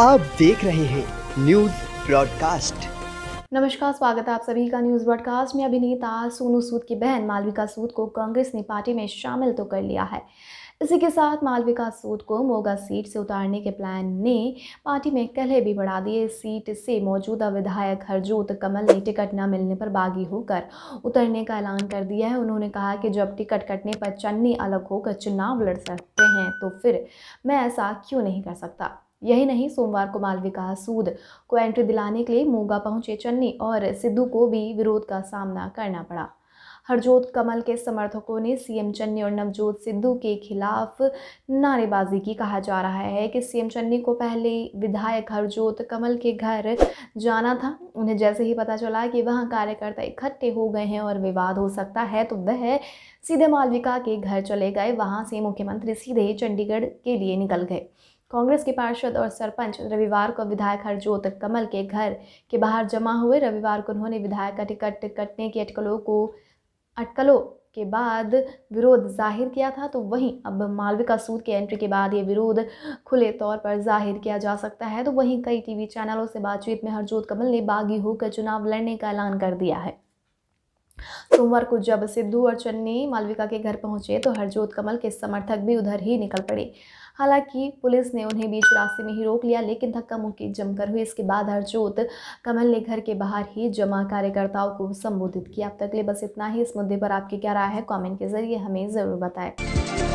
आप देख रहे हैं न्यूज ब्रॉडकास्ट। नमस्कार, स्वागत है आप सभी का न्यूज ब्रॉडकास्ट में। अभिनेता सोनू सूद की बहन मालविका सूद को कांग्रेस ने पार्टी में शामिल तो कर लिया है, इसी के साथ मालविका सूद को मोगा सीट से उतारने के प्लान ने पार्टी में कलह भी बढ़ा दिए। सीट से मौजूदा विधायक हरजोत कमल ने टिकट न मिलने पर बागी होकर उतरने का ऐलान कर दिया है। उन्होंने कहा कि जब टिकट कटने पर चन्नी अलग होकर चुनाव लड़ सकते हैं तो फिर मैं ऐसा क्यों नहीं कर सकता। यही नहीं, सोमवार को मालविका सूद को एंट्री दिलाने के लिए मोगा पहुंचे चन्नी और सिद्धू को भी विरोध का सामना करना पड़ा। हरजोत कमल के समर्थकों ने सीएम चन्नी और नवजोत सिद्धू के खिलाफ नारेबाजी की। कहा जा रहा है कि सीएम चन्नी को पहले विधायक हरजोत कमल के घर जाना था। उन्हें जैसे ही पता चला कि वहां कार्यकर्ता इकट्ठे हो गए हैं और विवाद हो सकता है तो वह सीधे मालविका के घर चले गए। वहाँ से मुख्यमंत्री सीधे चंडीगढ़ के लिए निकल गए। कांग्रेस के पार्षद और सरपंच रविवार को विधायक हरजोत कमल के घर के बाहर जमा हुए। रविवार को उन्होंने विधायक का टिकट कटने की अटकलों के बाद विरोध जाहिर किया था, तो वहीं अब मालविका सूद के एंट्री के बाद ये विरोध खुले तौर पर जाहिर किया जा सकता है। तो वहीं कई टीवी चैनलों से बातचीत में हरजोत कमल ने बागी होकर चुनाव लड़ने का ऐलान कर दिया है। सोमवार को जब सिद्धू और चन्नी मालविका के घर पहुंचे तो हरजोत कमल के समर्थक भी उधर ही निकल पड़े। हालांकि पुलिस ने उन्हें बीच रास्ते में ही रोक लिया, लेकिन धक्का मुक्की जमकर हुई। इसके बाद हरजोत कमल ने घर के बाहर ही जमा कार्यकर्ताओं को संबोधित किया। अब तक के लिए बस इतना ही। इस मुद्दे पर आपकी क्या राय है, कमेंट के जरिए हमें ज़रूर बताएं।